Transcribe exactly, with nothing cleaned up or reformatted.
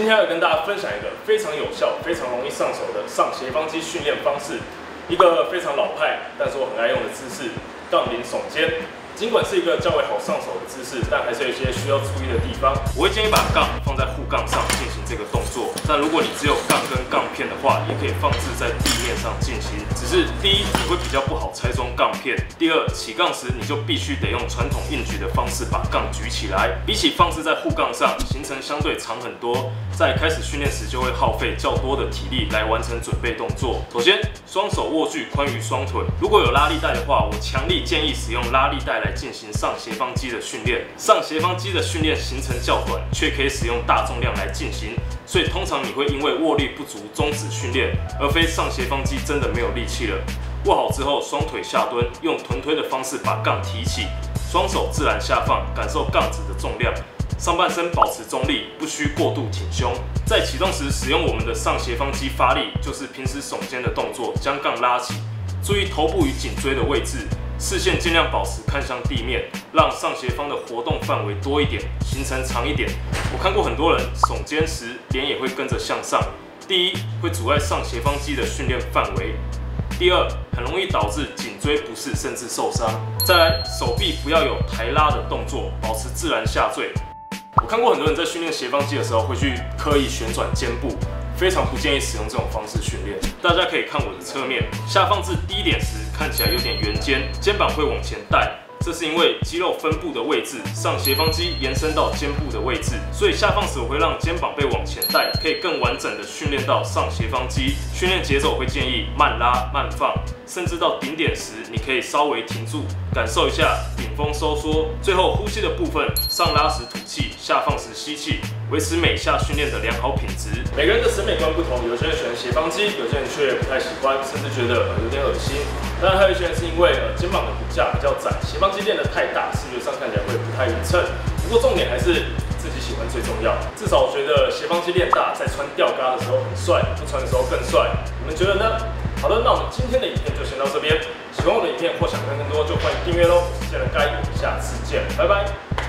今天要跟大家分享一个非常有效、非常容易上手的上斜方肌训练方式，一个非常老派，但是我很爱用的姿势——杠铃耸肩。尽管是一个较为好上手的姿势，但还是有一些需要注意的地方。我会建议把杠放在护杠上进行这个动作，但如果你只有杠跟杠片的话，也可以放置在地面上进行。只是第一，你会比较不好拆中杠片；第二，起杠时你就必须得用传统硬举的方式把杠举起来，比起放置在护杠上，行程相对长很多。在开始训练时就会耗费较多的体力来完成准备动作。首先，双手握具宽于双腿，如果有拉力带的话，我强力建议使用拉力带来进行上斜方肌的训练。上斜方肌的训练行程较短，却可以使用大重量来进行。 所以通常你会因为握力不足终止训练，而非上斜方肌真的没有力气了。握好之后，双腿下蹲，用臀推的方式把杠提起，双手自然下放，感受杠子的重量，上半身保持中立，不需过度挺胸。在启动时使用我们的上斜方肌发力，就是平时耸肩的动作，将杠拉起，注意头部与颈椎的位置。 视线尽量保持看向地面，让上斜方的活动范围多一点，行程长一点。我看过很多人耸肩时，脸也会跟着向上。第一，会阻碍上斜方肌的训练范围；第二，很容易导致颈椎不适甚至受伤。再来，手臂不要有抬拉的动作，保持自然下坠。我看过很多人在训练斜方肌的时候，会去刻意旋转肩部。 非常不建议使用这种方式训练。大家可以看我的侧面，下放至低点时看起来有点圆肩，肩膀会往前带，这是因为肌肉分布的位置，上斜方肌延伸到肩部的位置，所以下放时我会让肩膀被往前带，可以更完整的训练到上斜方肌。训练节奏我会建议慢拉慢放，甚至到顶点时你可以稍微停住，感受一下顶峰收缩。最后呼吸的部分，上拉时吐气，下放时吸气。 维持每下训练的良好品质。每个人的审美观不同，有些人喜欢斜方肌，有些人却不太喜欢，甚至觉得有点恶心。当然，还有一些人是因为呃肩膀的骨架比较窄，斜方肌练得太大，视觉上看起来会不太匀称。不过重点还是自己喜欢最重要。至少我觉得斜方肌练大，在穿吊嘎的时候很帅，不穿的时候更帅。你们觉得呢？好的，那我们今天的影片就先到这边。喜欢我的影片或想看更多，就欢迎订阅喽。我是健人盖，我们下次见，拜拜。